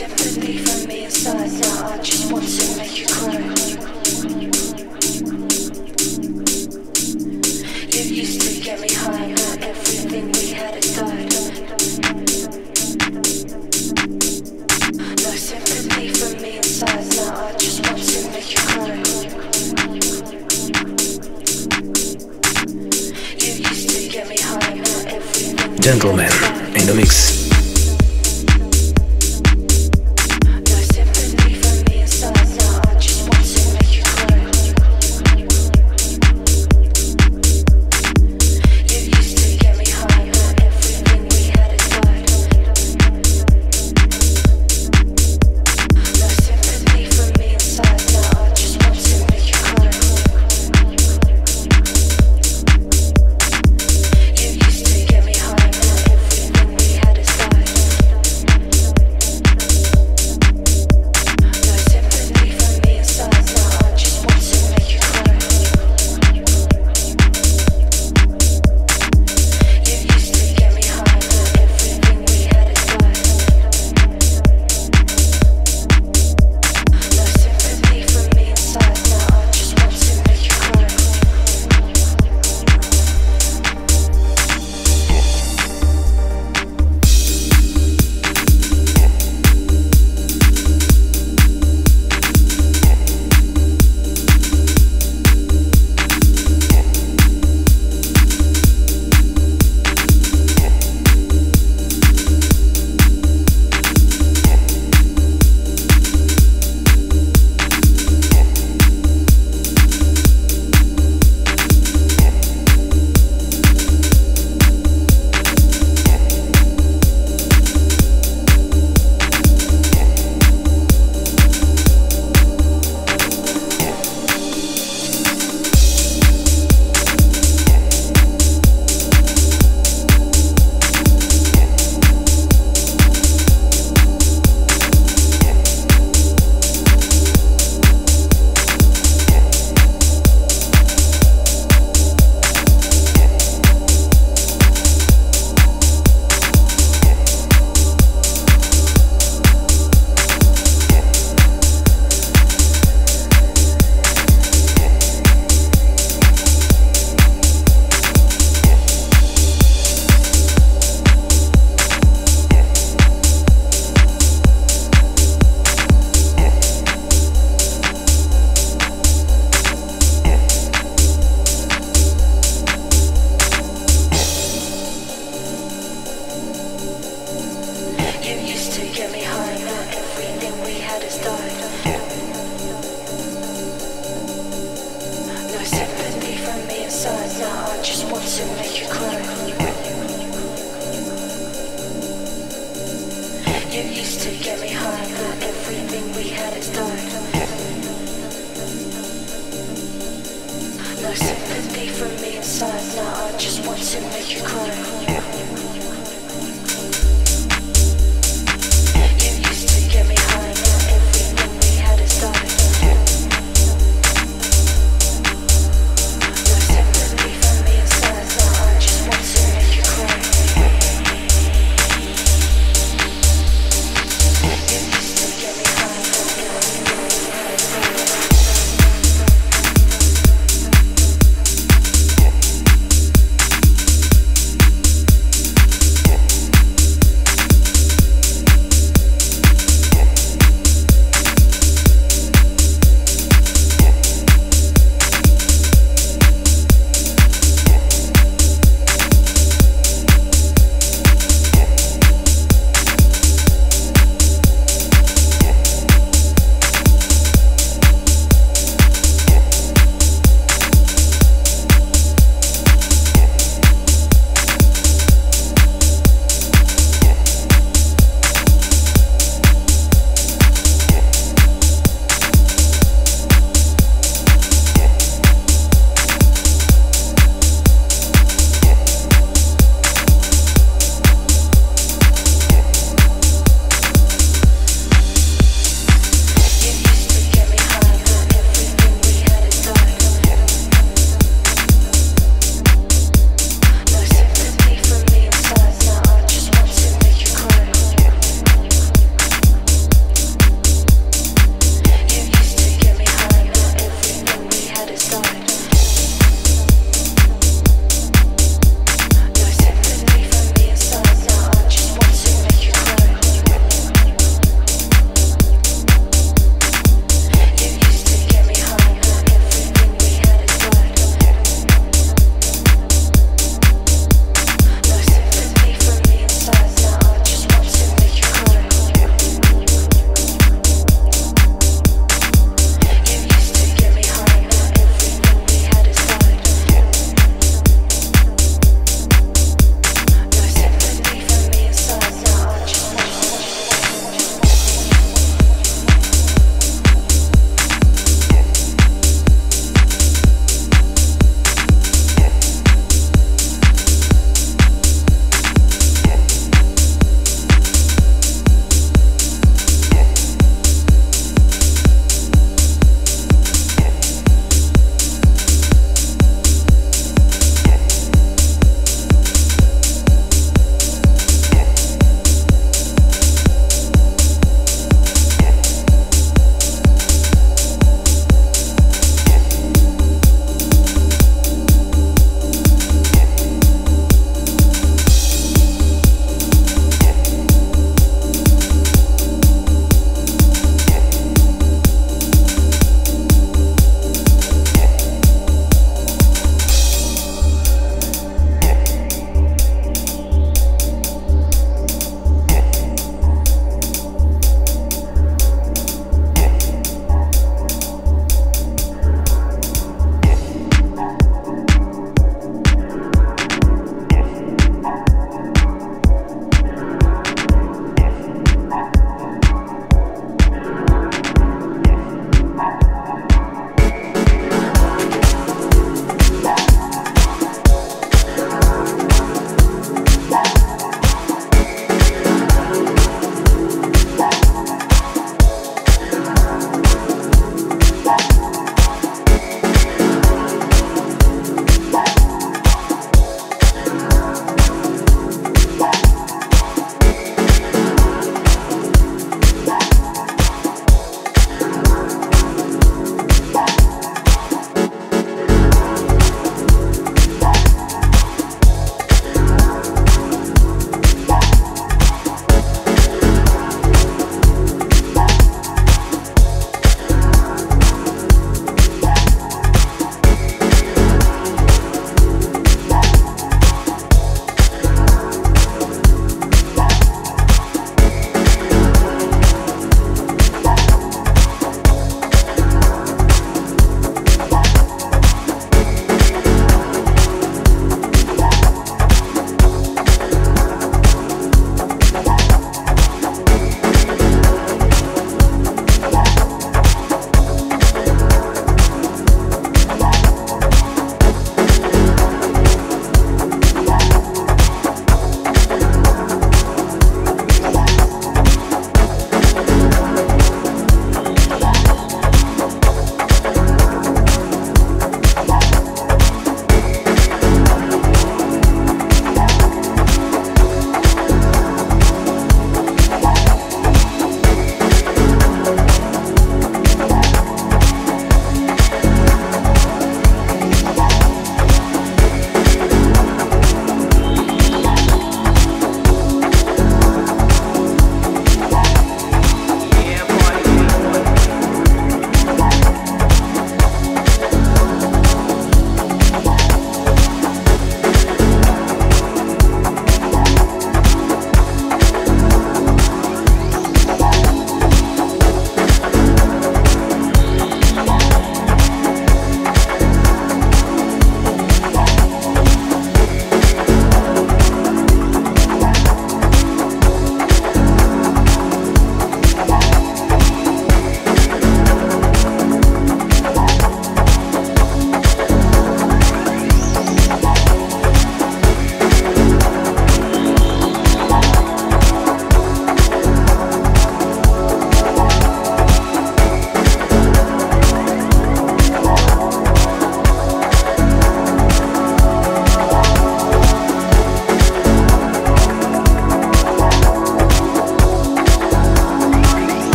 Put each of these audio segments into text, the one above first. sympathy from me aside now. I just want to make you cry. You used to get me high, now everything we had it died. No sympathy from me inside now. I just want to make you cry. You used to get me high, now everything. Gentleman in the mix.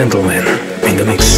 Gentleman in the mix.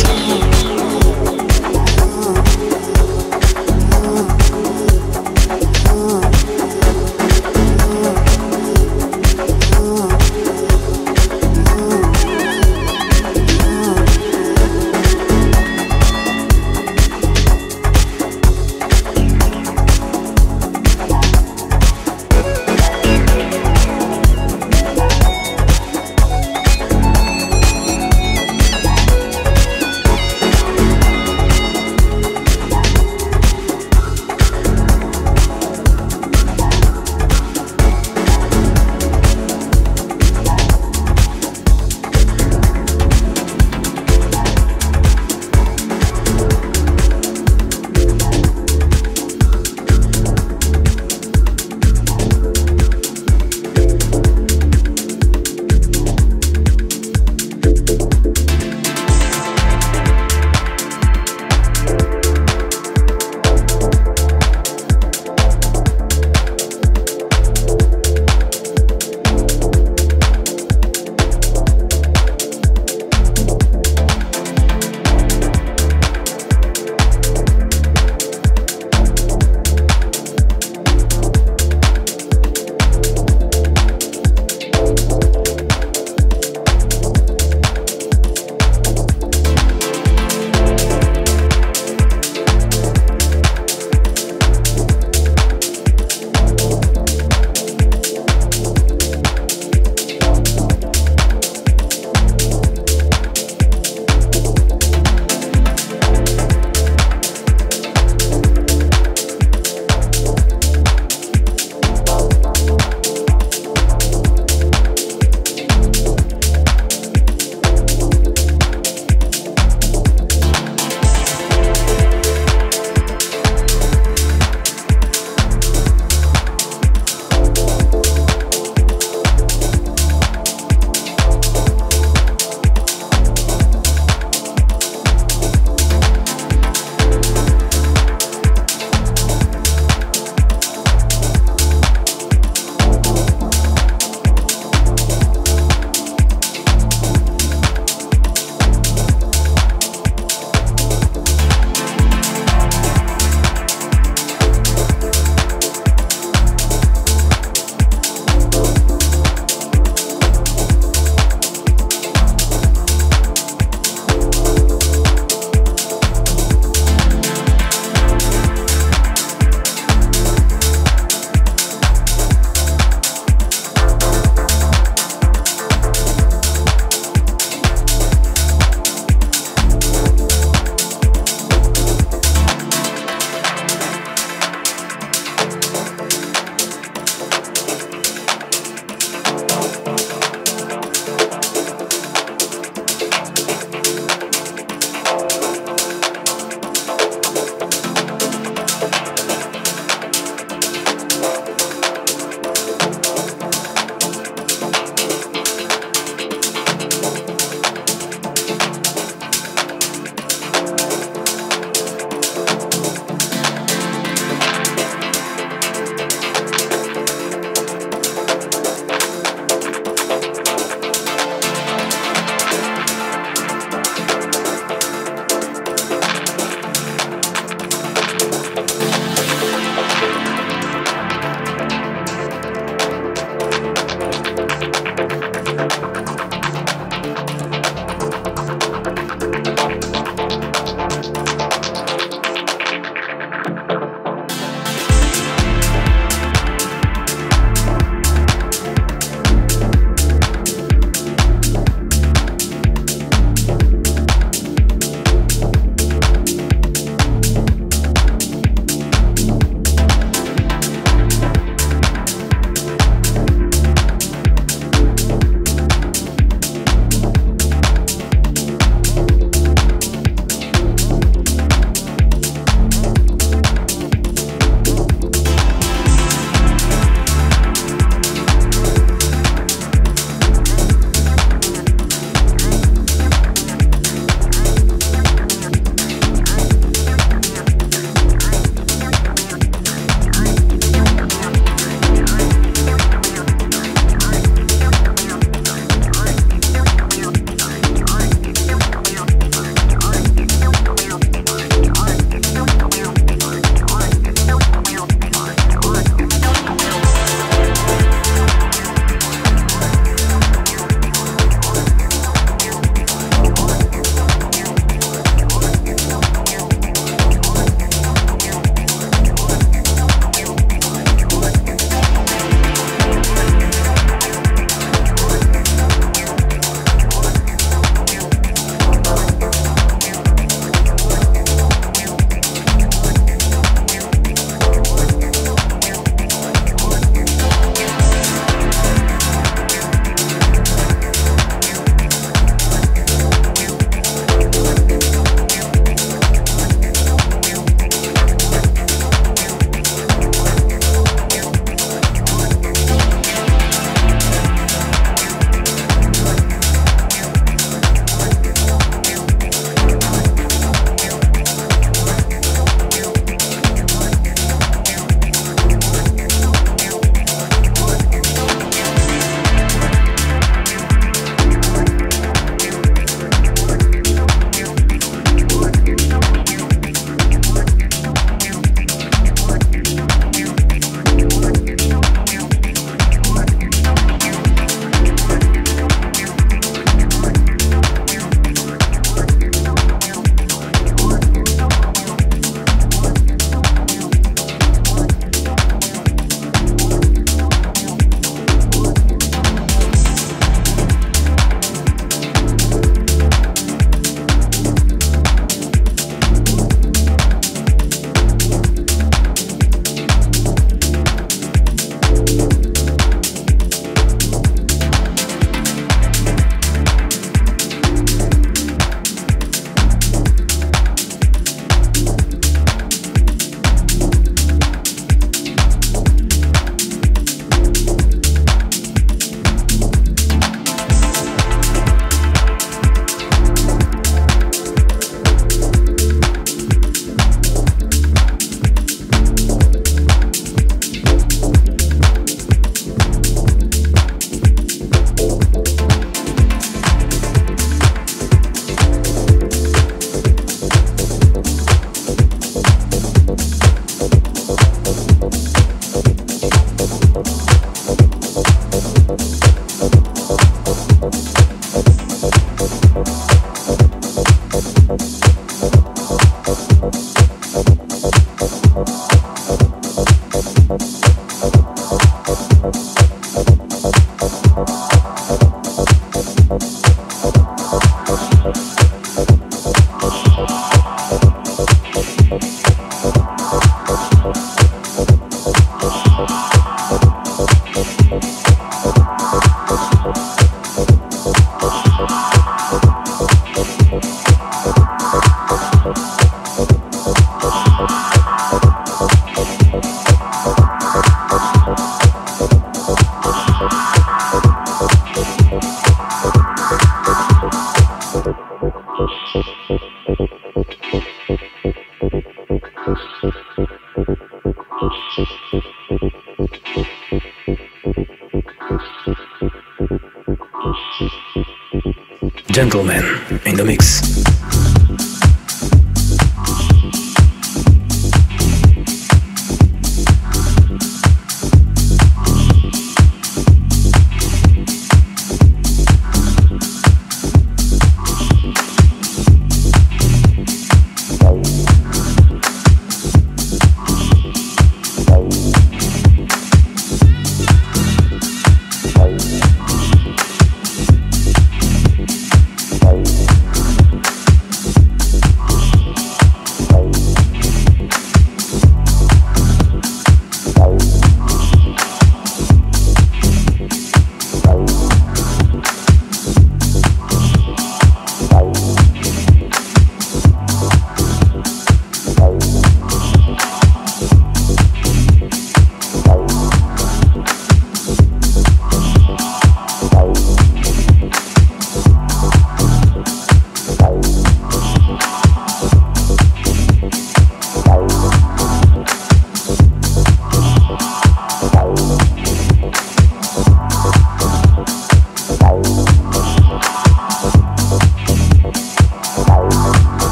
Gentleman in the mix.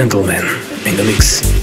Gentleman in the mix.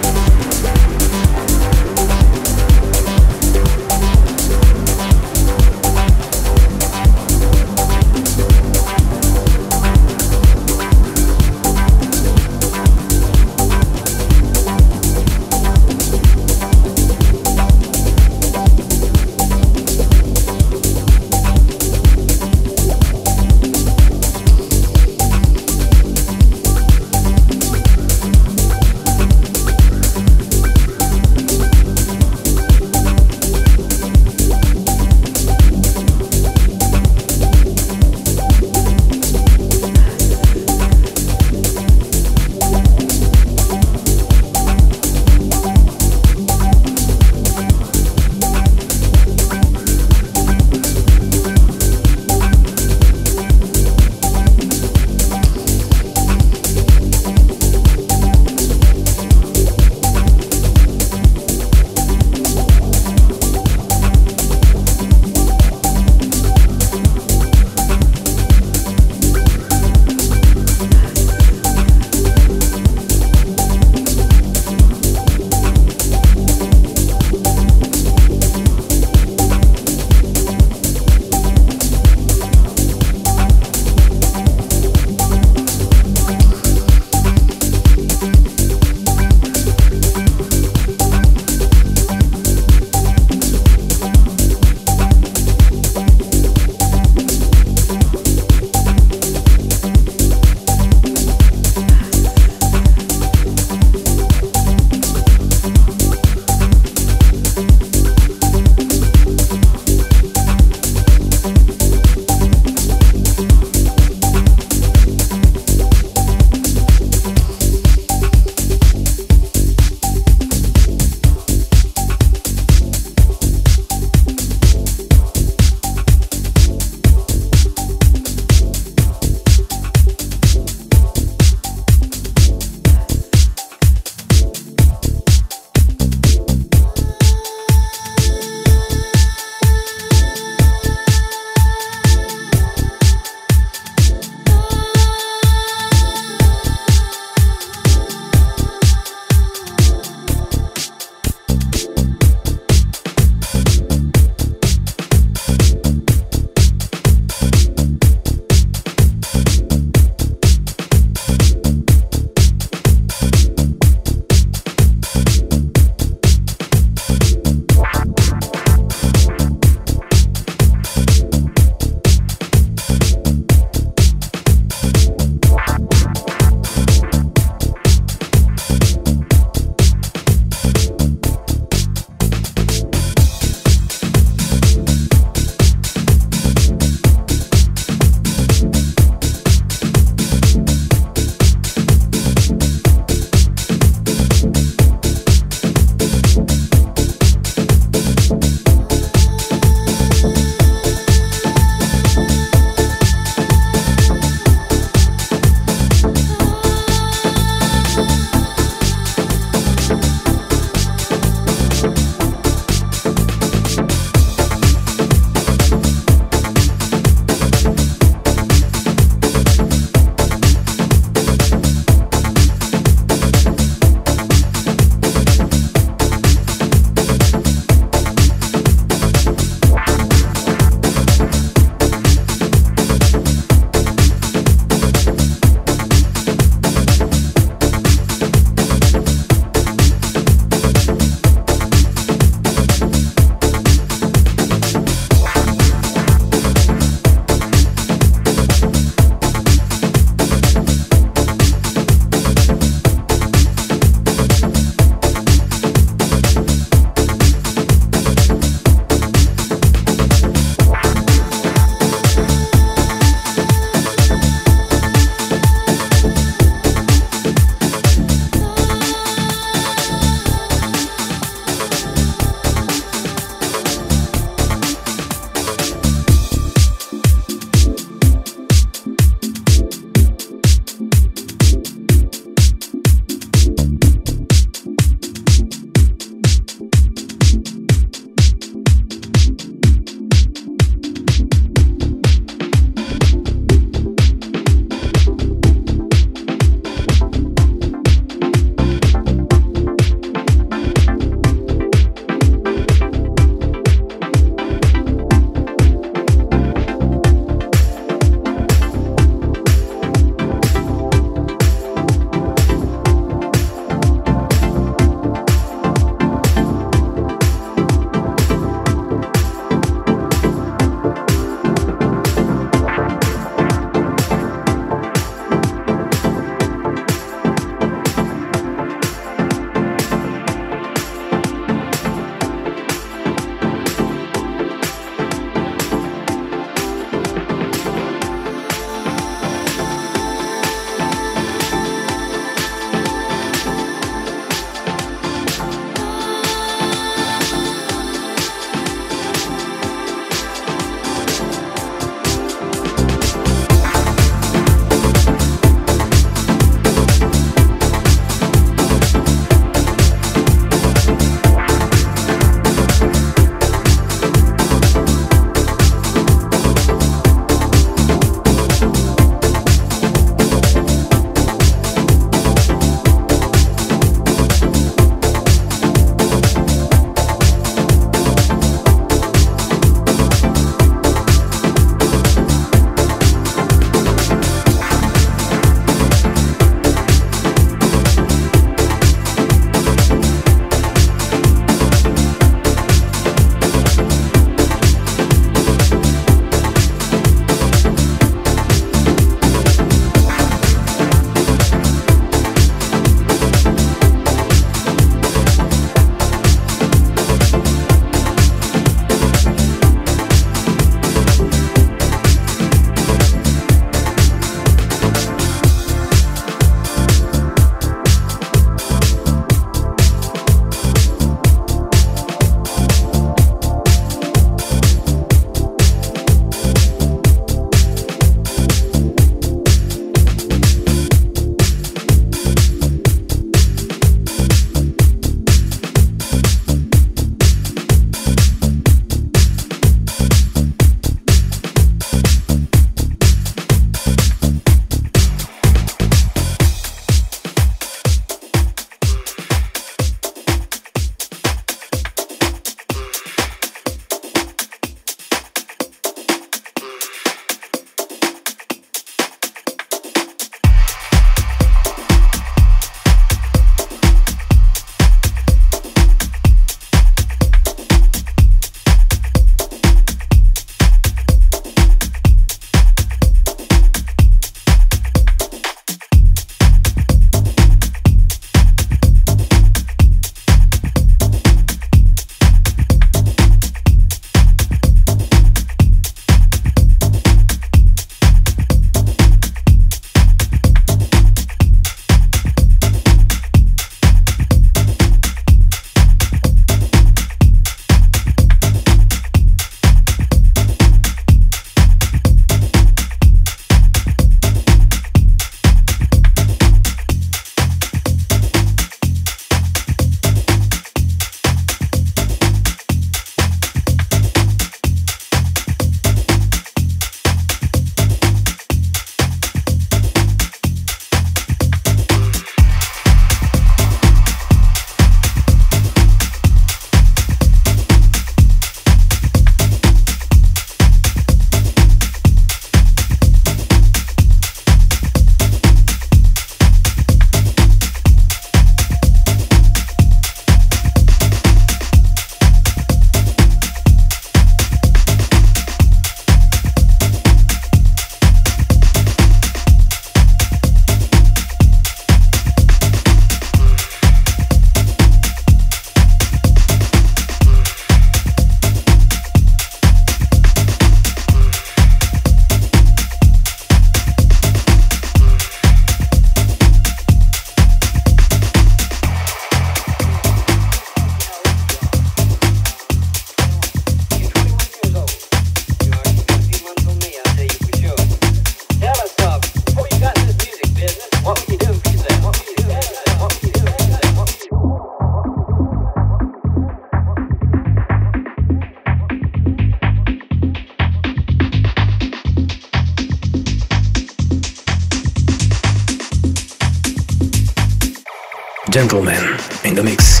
Gentleman in the mix.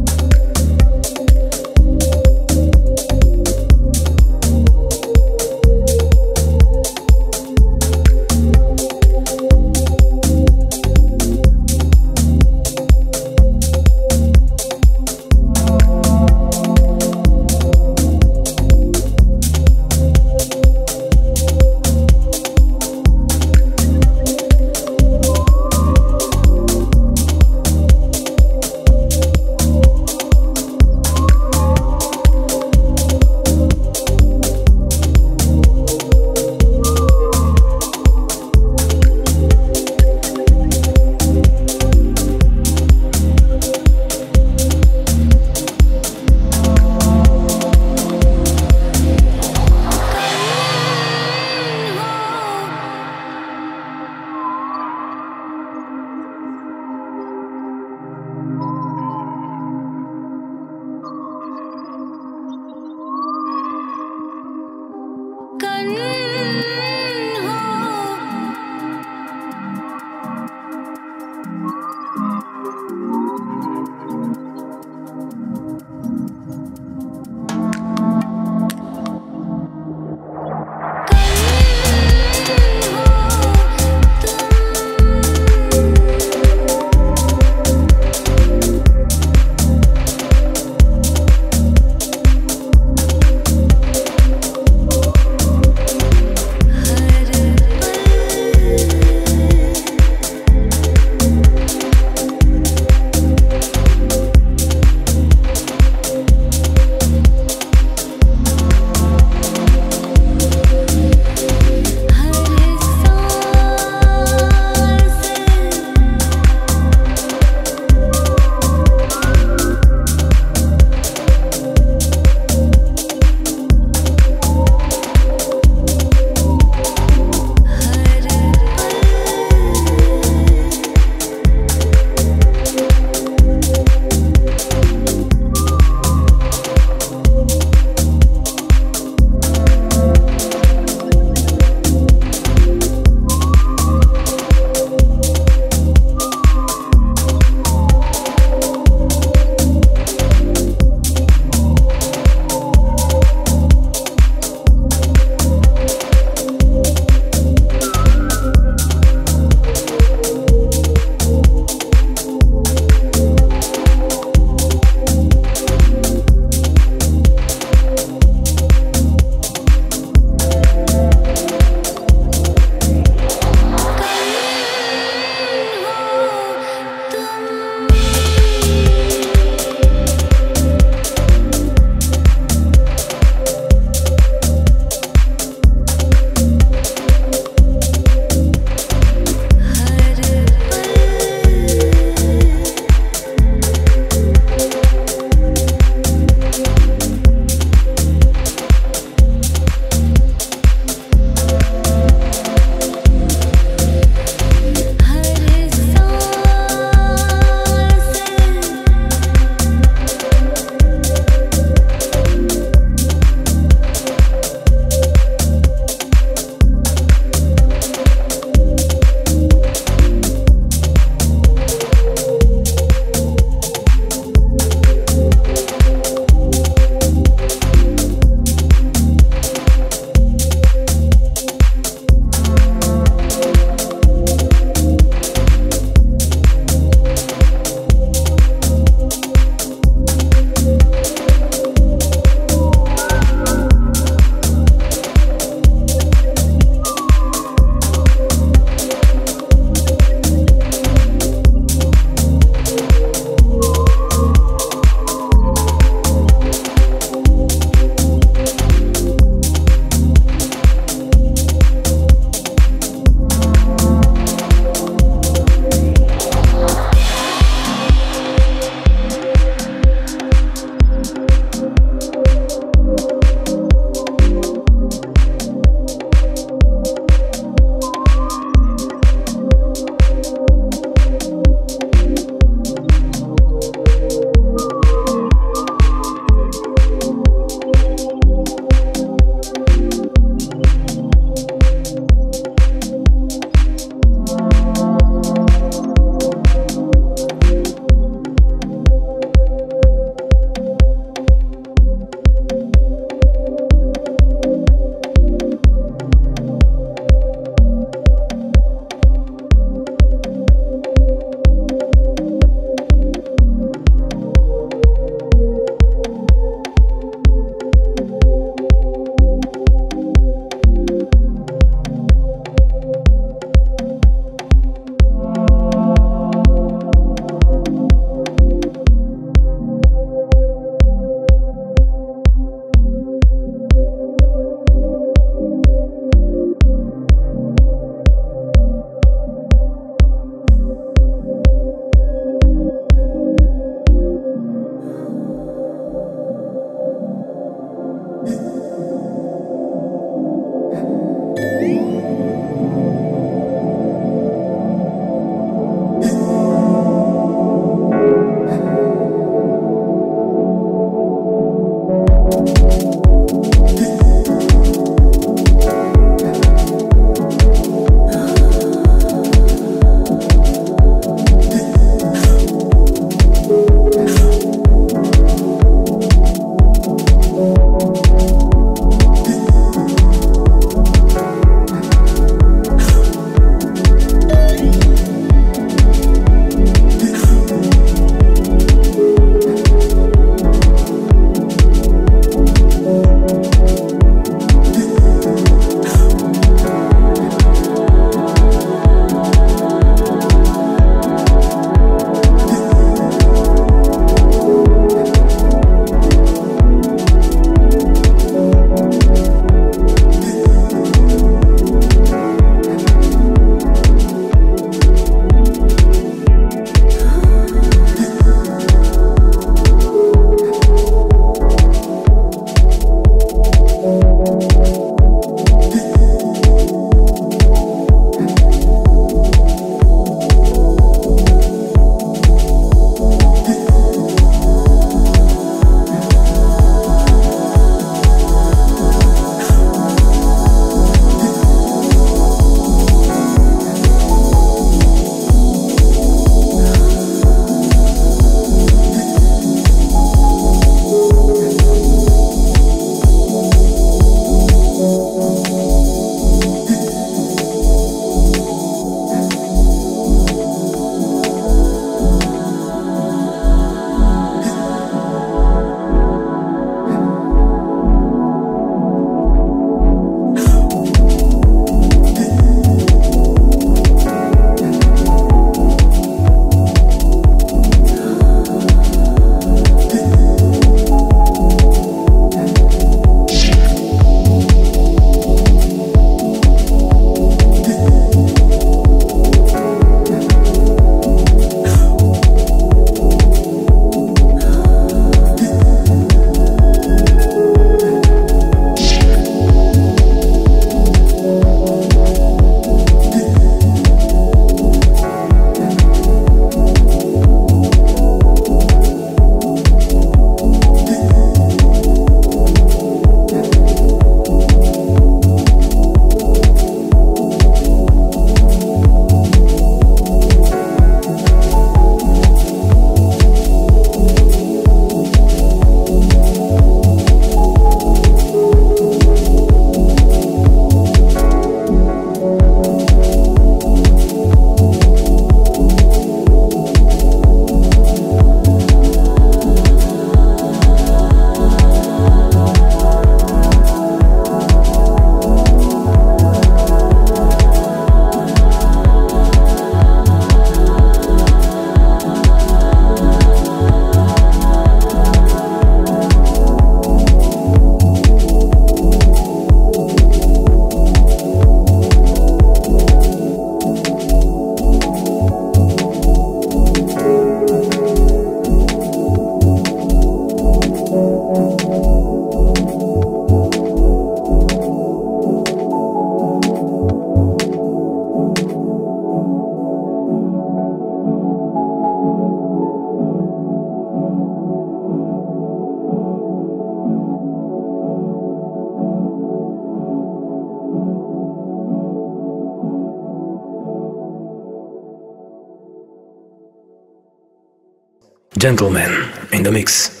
Gentleman in the mix.